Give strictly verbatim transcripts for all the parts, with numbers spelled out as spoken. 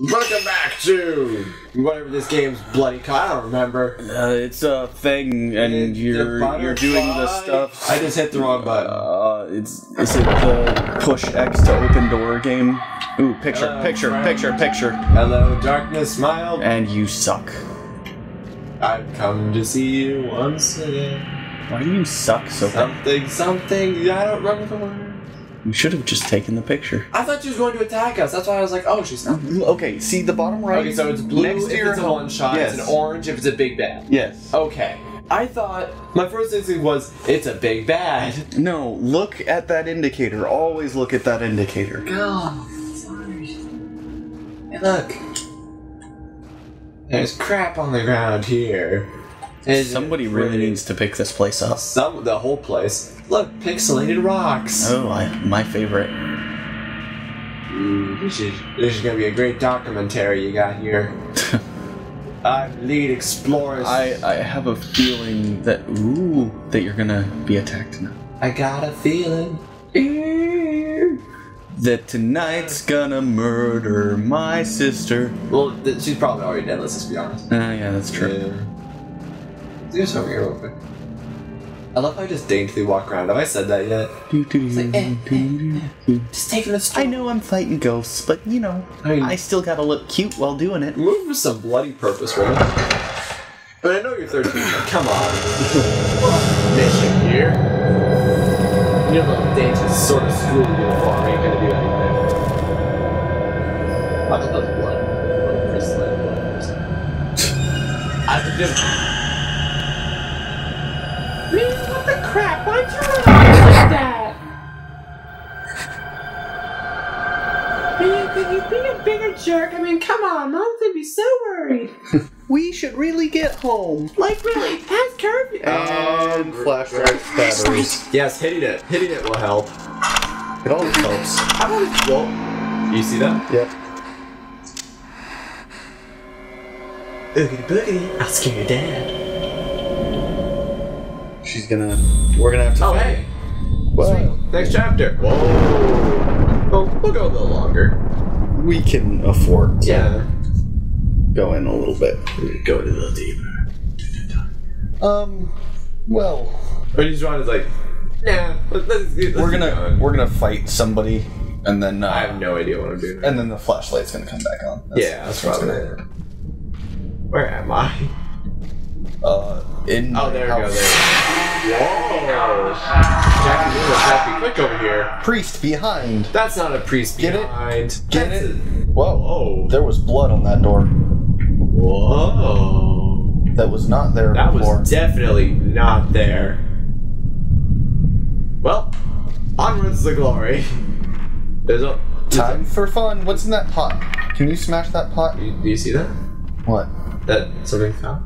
Welcome back to whatever this game's bloody called. I don't remember. Uh, it's a thing, and you're you're doing the stuff. I just hit the wrong button. Uh, it's is it the push X to open door game? Ooh, picture, Hello, picture, friend. picture, picture. Hello, darkness, smile. And you suck. I've come to see you once again. Why do you suck so bad? Something, something. I don't remember the word. We should have just taken the picture. I thought she was going to attack us. That's why I was like, oh, she's not. Okay, see the bottom right. Okay, so it's blue next to your if it's a one shot. Yes. It's an orange if it's a big bad. Yes. Okay. I thought my first instinct was it's a big bad. No, look at that indicator. Always look at that indicator. Oh, hey, look. There's crap on the ground here. And somebody really needs to pick this place up. Some the whole place. Look, pixelated rocks. Oh, I, my favorite. Mm, this, is, this is gonna be a great documentary you got here. I'm lead explorers. I I have a feeling that ooh that you're gonna be attacked now. I got a feeling that tonight's gonna murder my sister. Well, th she's probably already dead. Let's just be honest. Ah, uh, yeah, that's true. Yeah. There's over here real quick. I love how I just daintily walk around. Have I said that yet? It's like, eh, eh, eh. Just taking a stroll. I know I'm fighting ghosts, but you know, I, mean, I still gotta look cute while doing it. Move for some bloody purpose, right? But I know you're thirteen, but come on. Mission here. Your little dainty sort of school uniform ain't gonna do anything. Watch those blood. Crystal blood. I have to do. What the crap? Why'd you run like that? Man, could you be a bigger jerk? I mean, come on, Mom's gonna be so worried. We should really get home. Like, really, past curfew. And flashlight batteries. Yes, hitting it. Hitting it will help. It always helps. I want to. Well, you see that? Yep. Oogity boogity, I'll scare your dad. She's gonna. We're gonna have to. Oh, fight. Hey! Whoa. Next chapter! Whoa! Well, we'll go a little longer. We can afford to yeah. go in a little bit. Go a little deeper. Um, well. Or just Ron is like, nah, let's, let's, let's we're gonna going. We're gonna fight somebody, and then. Uh, I have no idea what I'm doing. And then the flashlight's gonna come back on. That's, yeah, that's probably it. Where am I? Uh, in oh, there we go, there we go. Whoa! Jackie, you're a happy quick over here. Priest behind. That's not a priest Get behind. It? Get That's it? A... Whoa. Whoa. There was blood on that door. Whoa. That was not there that before. That was definitely not there. Well, onwards the glory. There's a... There's Time a... for fun. What's in that pot? Can you smash that pot? You, do you see that? What? That something fell?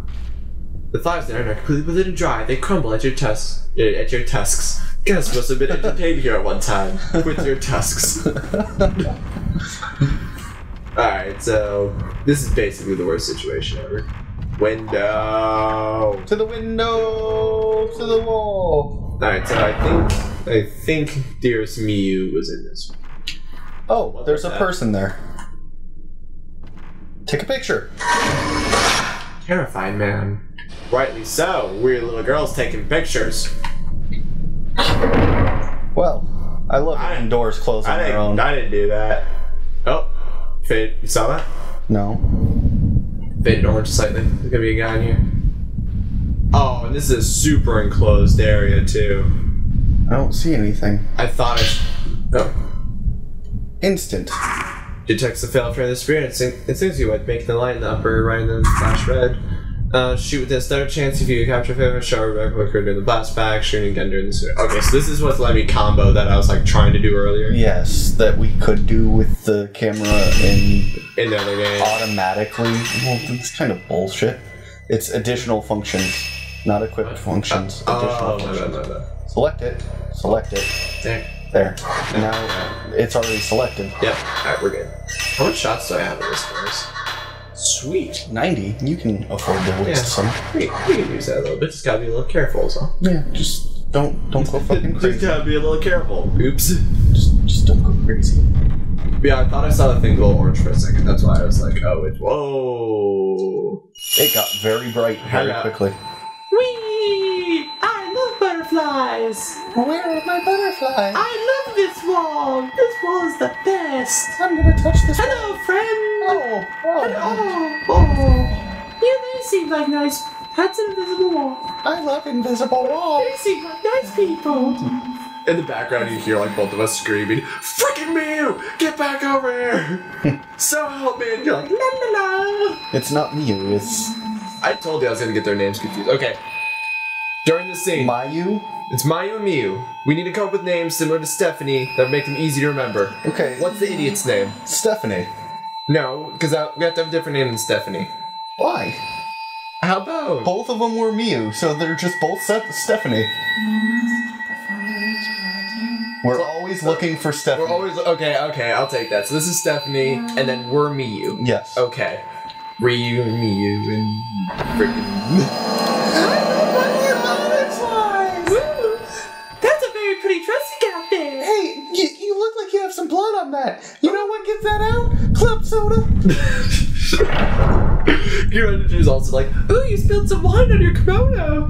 The flies there are completely withered and dry. They crumble at your tusks. Uh, at your tusks. Guess must have been entertained here at one time with your tusks. Alright, so this is basically the worst situation ever. Window to the window to the wall. Alright, so I think I think dearest Miyu was in this one. Oh, what there's a that? person there. Take a picture. Terrified man. Rightly so. Weird little girls taking pictures. Well, I love I, it doors closed on their own. I didn't do that. Oh, fade. You saw that? No. Faded orange slightly. There's gonna be a guy in here. Oh, and this is a super enclosed area too. I don't see anything. I thought it. Oh. Instant. Detects the failed train of the spirit. It sings you with making the light in the upper right and then flash red. Uh, shoot with this. There a chance if you capture favorite shower back quicker during the blast back, shooting gun during the series. Okay, so this is what's let me combo that I was like trying to do earlier. Yes, that we could do with the camera in in the other game automatically. Well, that's kind of bullshit. It's additional functions, not equipped functions. Uh, additional oh, functions. No, no, no. Select it. Select it. There. There. Now it's already selected. Yep. Alright, we're good. How much shots do I have in this first? Sweet. ninety. You can afford to waste yeah. some. We, we can use that a little bit. Just gotta be a little careful as well. Yeah. Just don't don't go fucking crazy. Just gotta be a little careful. Oops. Just just don't go crazy. yeah, I thought I saw the thing go orange for a second. That's why I was like, oh, it's... Whoa! It got very bright very yeah. quickly. Whee! I love butterflies! Where are my butterflies? I love this wall! This wall is the best! I'm gonna touch this Hello, wall. friend! Oh, oh, Hello. oh! You they seem like nice... That's an invisible wall. I love invisible walls. They seem like nice people. In the background, you hear like both of us screaming, "Frickin' Mew! Get back over here!" So help me! And you're like, "La la la!" It's not Mew. It's. I told you I was gonna get their names confused. Okay. During the scene, Mayu. It's Mayu and Mew. We need to come up with names similar to Stephanie that make them easy to remember. Okay. What's the idiot's name? Stephanie. No, because we have to have a different name than Stephanie. Why? How about? Both of them were Mew, so they're just both Seth Stephanie. We're always looking for Stephanie. We're always okay, okay, I'll take that. So this is Stephanie, and then we're Mew. Yes. Okay. Ryu and Mew and freaking. I love butterflies! That's a very pretty dress you got there. Hey, you, you look like you have some blood on that. You know what gets that out? Club soda. Your energy is also like, ooh, you spilled some wine on your kimono.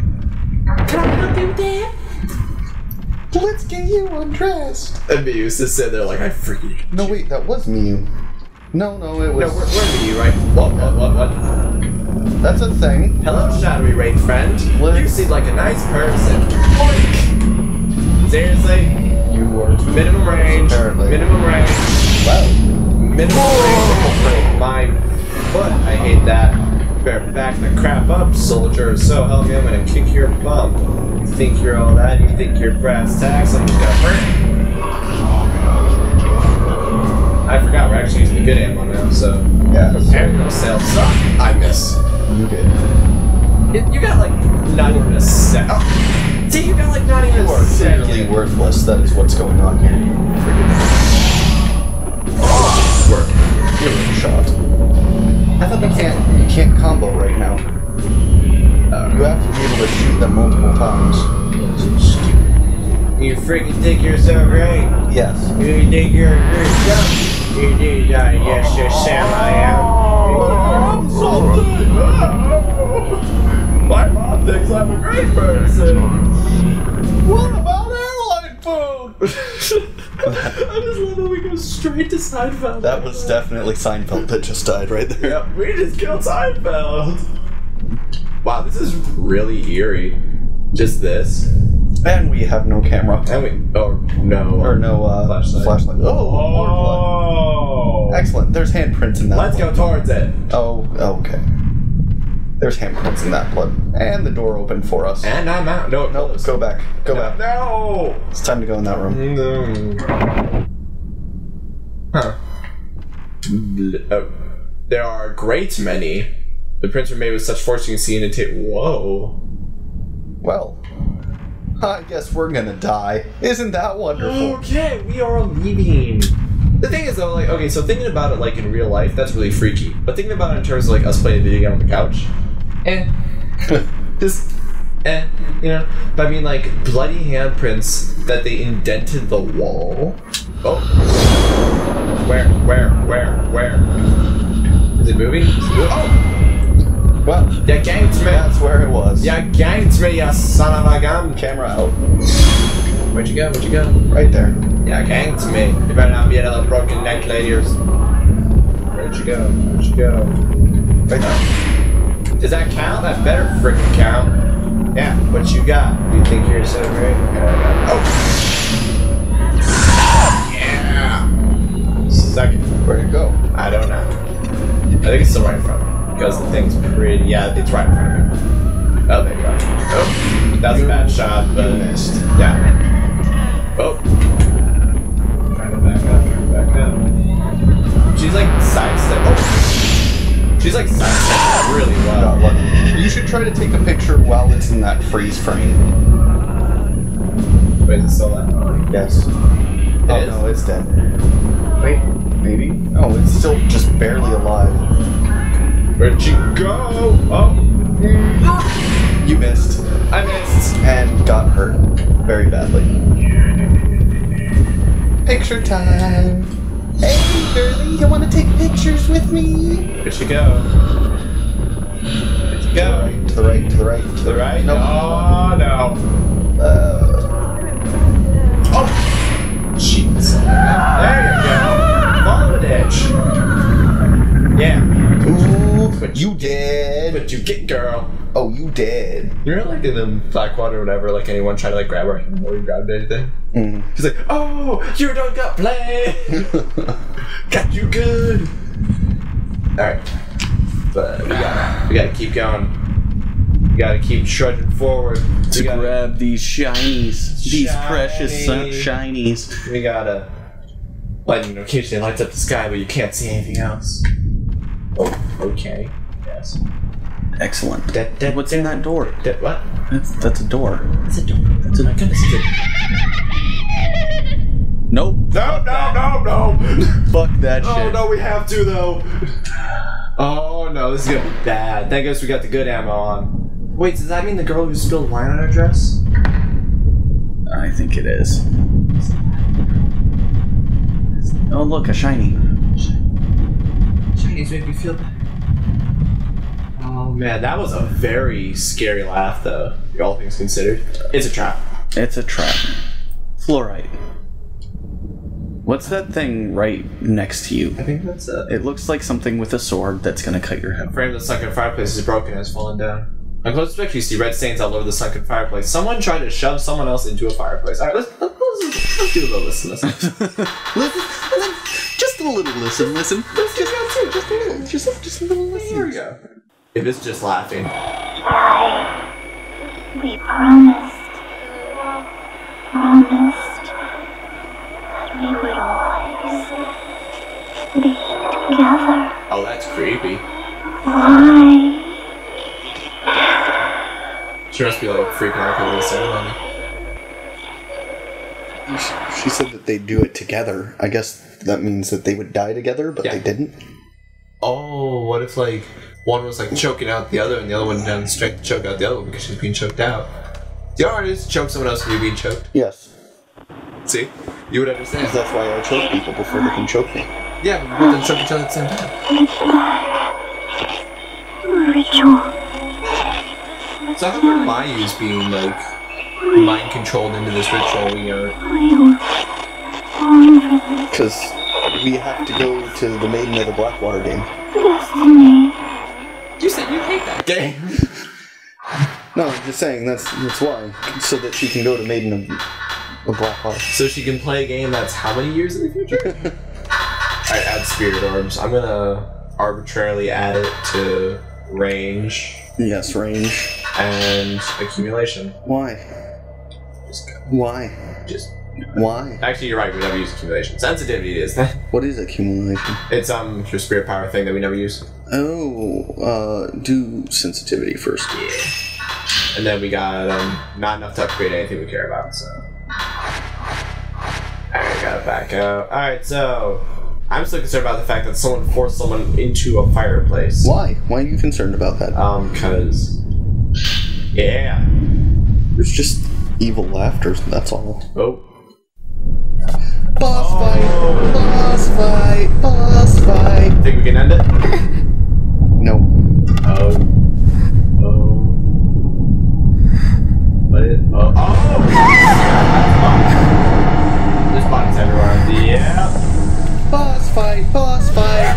Can I help you with that? Let's get you undressed. And Mew used to sit there like, I freaking. No, wait, that was Mew. No, no, it was. No, we're, we're Mew, right? What, what, what, what? That's a thing. Hello, shadowy rain friend. Let's... You seem like a nice person. Oink. Seriously? You were. Minimum range. Apparently. Minimum range. Wow. Minimum oh. range. My. But I hate that. Better back the crap up, soldier. So help me, I'm gonna kick your bum. You think you're all that? You think you're brass tacks? I'm just gonna hurt you. I forgot we're actually using the good ammo now, so. Yeah. Prepare yourself, suck. I miss. You did. It, you got like not even a second. Oh. See, you got like not even you a second. You are really worthless. That is what's going on here. Freaking. Oh, work. You're a shot. I thought you can't, you can't combo right now. Uh, you have to be able to shoot them multiple times. You freaking think you're so great? Yes. You think you're a great job? You think I uh, yes, you're Sam, I am. I'm so good! My mom thinks I'm a great person! What about airline food? I just love that we go straight to Seinfeld. That was definitely Seinfeld that just died right there. Yep, we just killed Seinfeld. Wow, this is really eerie. Just this. And we have no camera. And we, oh, no. Or no uh, flashlight. flashlight. Oh, oh, more blood. Excellent, there's handprints in that Let's blood. go towards it. Oh, okay. There's handprints in that blood. And the door opened for us. And I'm out. No, no, nope, go back. Go no, back. No! It's time to go in that room. No. Huh. Oh. There are a great many. The prints were made with such force you can see in a tape. Whoa. Well, I guess we're gonna die. Isn't that wonderful? Okay, we are leaving. The thing is though, like, okay, so thinking about it like in real life, that's really freaky. But thinking about it in terms of like us playing a video game on the couch, eh. Just, eh, you know? But I mean, like, bloody handprints that they indented the wall. Oh. Where, where, where, where? Is it moving? Is it moving? Oh! Well, you ganked me. That's where it was. You ganked me, you son of a gun. Camera out. Where'd you go? Where'd you go? Right there. You ganked me. You better not be another broken neck, ladies. Where'd you go? Where'd you go? Right there. Does that count? That better freaking count. Yeah, what you got? You think you're so great? Uh, oh! Oh! Yeah! Second. Where'd it go? I don't know. I think it's still right in front of me. Because the thing's pretty. Yeah, it's right in front of me. Oh, there you go. Oh! That was a bad shot, but. You missed. Yeah. Oh! Trying to back up, trying to back up. She's like sidestep. Oh! She's like ah, really well. You should try to take a picture while it's in that freeze frame. Wait, is it still that? Yes. It oh is? no, it's dead. Wait, maybe? Oh, it's still just barely alive. Where'd she go? Oh. You missed. I missed. And got hurt very badly. Picture time. Hey, girly, you want to take pictures with me? Here she go. Here she go. To the right, to the right, to the right. To the right? No. Oh, no. Uh, oh, jeez. There you go. Follow the edge. Yeah. Ooh, but you did. But you get, girl. Oh, you did. You know, like in the Blackwater or whatever, like anyone try to like grab her hand before you grabbed anything? Mm. She's like, oh, you don't got play. Got you good. Alright. But we gotta, we gotta keep going. We gotta keep trudging forward. We to gotta grab these shinies. Shiny. These precious shinies. We gotta, well, you know, occasionally it lights up the sky, but you can't see anything else. Oh, okay. Yes. Excellent. That, that, What's that, in that door? That, what? That's, that's a door. That's a door. That's a door. Nope. No, no, no, no. Fuck that shit. Oh, no, we have to, though. Oh, no, this is going to be bad. That goes, we got the good ammo on. Wait, does that mean the girl who spilled wine on her dress? I think it is. Oh, look, a shiny. Shinies make me feel bad. Oh man, that was a very scary laugh though, all things considered. It's a trap. It's a trap. Fluorite. What's that thing right next to you? I think that's a... It looks like something with a sword that's gonna cut your head. The frame of the sunken fireplace is broken and has fallen down. On close inspection, you see red stains all over the sunken fireplace. Someone tried to shove someone else into a fireplace. Alright, let's, let's, let's, let's do a little listen, listen. Just a little listen, listen. Let's just, just, just a little, just, just a little listen. Here we go. If it's just laughing. Sorry. We promised. Promised. That we would always be together. Oh, that's creepy. Why? She must be like freaking out over the ceremony. She, she said that they do it together. I guess that means that they would die together, but yeah. They didn't. Oh, what if like one was like choking out the other and the other one didn't strength to choke out the other one because she's being choked out. The art is to choke someone else when you're being choked. Yes. See? You would understand. Because that's why I choke people before they can choke me. Yeah, but we both choke each other at the same time. It's my ritual. So I think where my use being like mind controlled into this ritual we are. Because we have to go to the Maiden of the Blackwater game. Destiny. You said you hate that game. No, I'm just saying that's that's why, so that she can go to Maiden of the Blackwater. So she can play a game that's how many years in the future? Alright, add spirit orbs. I'm gonna arbitrarily add it to range. Yes, range and accumulation. Why? Just go. Why? Just. Why? Actually, you're right. We never use accumulation. Sensitivity is that. What is accumulation? It's um your spirit power thing that we never use. Oh, uh, do sensitivity first. Yeah. And then we got um not enough to upgrade anything we care about. So. Alright, gotta back out. Alright, so I'm still concerned about the fact that someone forced someone into a fireplace. Why? Why are you concerned about that? Um, cause. Yeah. There's just evil laughter. That's all. Oh. Boss oh. fight! Boss fight! Boss fight! Think we can end it? No. Oh. Oh. But it. Oh! Oh! There's bodies everywhere. Yeah! Boss fight! Boss fight!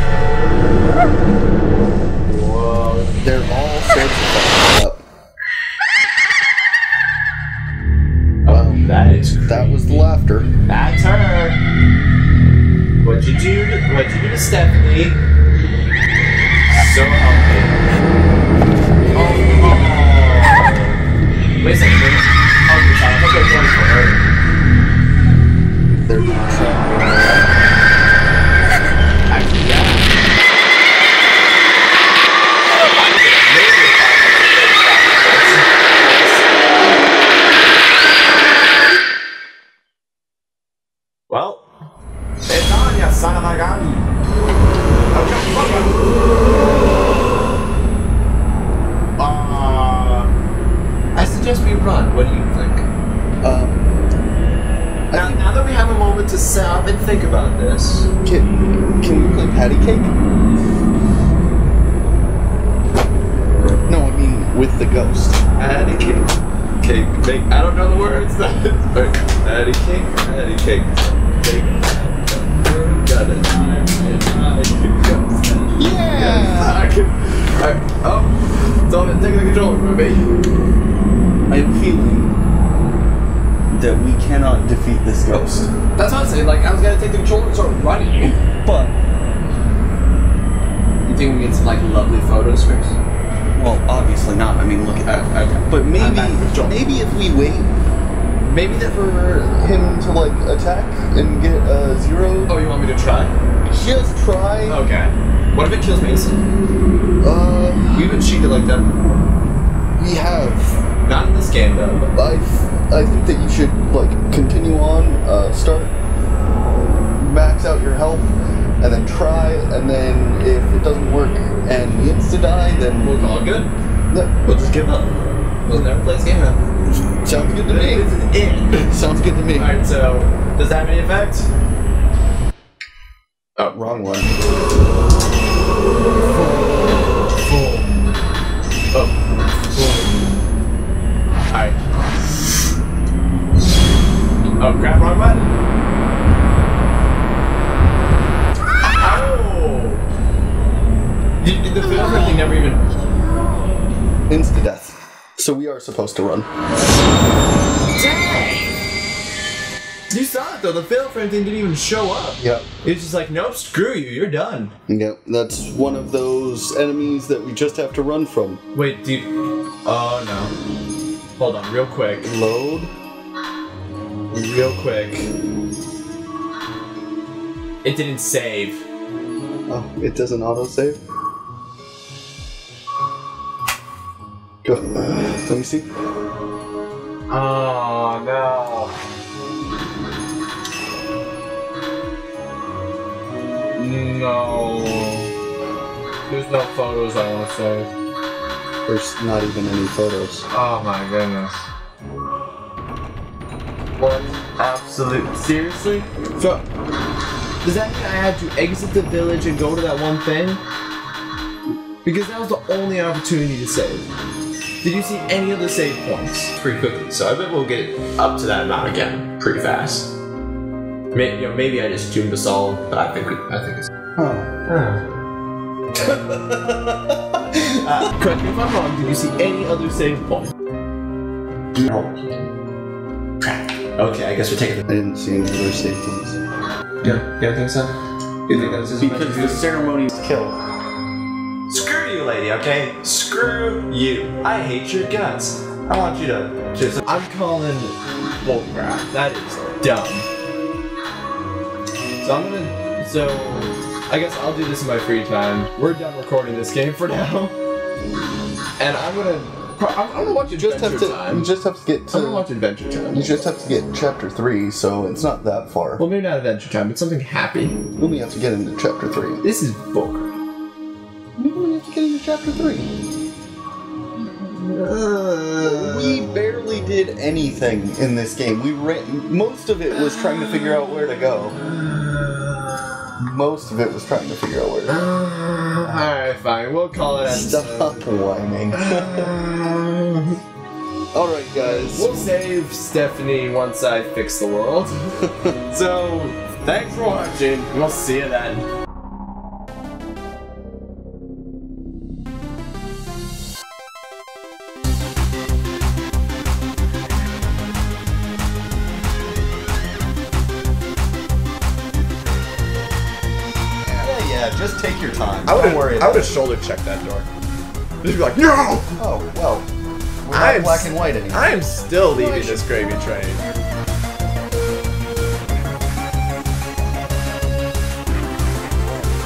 Whoa. They're all sorts of fucked up. Oh, that is creepy. That was the laughter. That's her. What'd you do to, what'd you do to Stephanie? So helpful. Oh, oh. Wait a second. Oh, I hope they're going for her. They're going for her. Actually, yeah. patty cake? No, I mean with the ghost. Patty cake. Cake. Cake. I don't know the words. Patty cake. Patty cake. Cake. Got it. Yeah. I can. All right. Oh, so I'm taking the controller for me. I have a feeling that we cannot defeat this ghost. That's what I'm saying. Like, I was gonna take the controller and start running. But you think we get some like lovely photos first? Well, obviously not. I mean, look at that. Okay. But maybe, maybe if we wait, maybe that for him to like attack and get a zero. Oh, you want me to try? Just try. Okay. What if it kills Mason? Uh, we've been cheated like that before. We have. Not in this game though. But I've I think that you should like continue on, uh, start, max out your health, and then try, and then if it doesn't work and you insta die, then we'll call it good. No. We'll just give up. We'll never play this game now. Sounds good to me. This is it. Sounds good to me. Alright, so does that have any effect? Oh, wrong one. Full. Full. Oh. Full. Alright. Oh crap, wrong button. Oh! The, the filter thing never even... Insta death. So we are supposed to run. Dang! You saw it though, the fail frame thing didn't even show up. Yep. It's just like, nope, screw you, you're done. Yep, that's one of those enemies that we just have to run from. Wait, dude. Oh no. Hold on, real quick. Load. Real quick. It didn't save. Oh, it doesn't auto-save? Go. Uh, let me see. Oh, no. No. There's no photos I want to save. There's not even any photos. Oh my goodness. What? Absolute. Seriously? So, does that mean I had to exit the village and go to that one thing? Because that was the only opportunity to save. Did you see any other save points? Pretty quickly, so I bet we'll get up to that amount again pretty fast. Maybe, you know, maybe I just doomed us all, but I think we, I think it's. Oh. Oh. uh, correct me if I'm wrong. Did you see any other save points? No. Crap. Okay, I guess we're taking. I didn't see any other save points. Yeah, yeah, I think so. You think that's just because the ceremony is kill. Screw you, lady. Okay, screw you. I hate your guts. I want you to just. I'm calling bullcrap. That is dumb. So I'm gonna. So I guess I'll do this in my free time. We're done recording this game for now, and I'm gonna. I'm, I'm gonna watch Adventure just have to, Time. You just have to get to... I'm gonna watch Adventure Time. You just have to get Chapter three, so it's not that far. Well, maybe not Adventure Time, but something happy. We only have to get into Chapter three. This is Booker. We only have to get into Chapter three. Uh, we barely did anything in this game. We ran... Most of it was trying to figure out where to go. Most of it was trying to figure out where to go. Alright, fine. We'll call it episode. Stop whining. Alright, guys. We'll save Stephanie once I fix the world. So, thanks for watching. We'll see you then. Just take your time. I would worry. I would have shoulder checked that door. Just be like, no. Oh well. We're not I'm black and white anymore. I am still leaving this gravy train.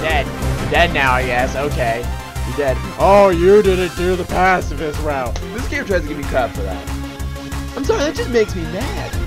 Dead. Dead now, I guess. Okay. You're dead. Oh, you didn't do the pacifist route. This game tries to give me crap for that. I'm sorry. That just makes me mad.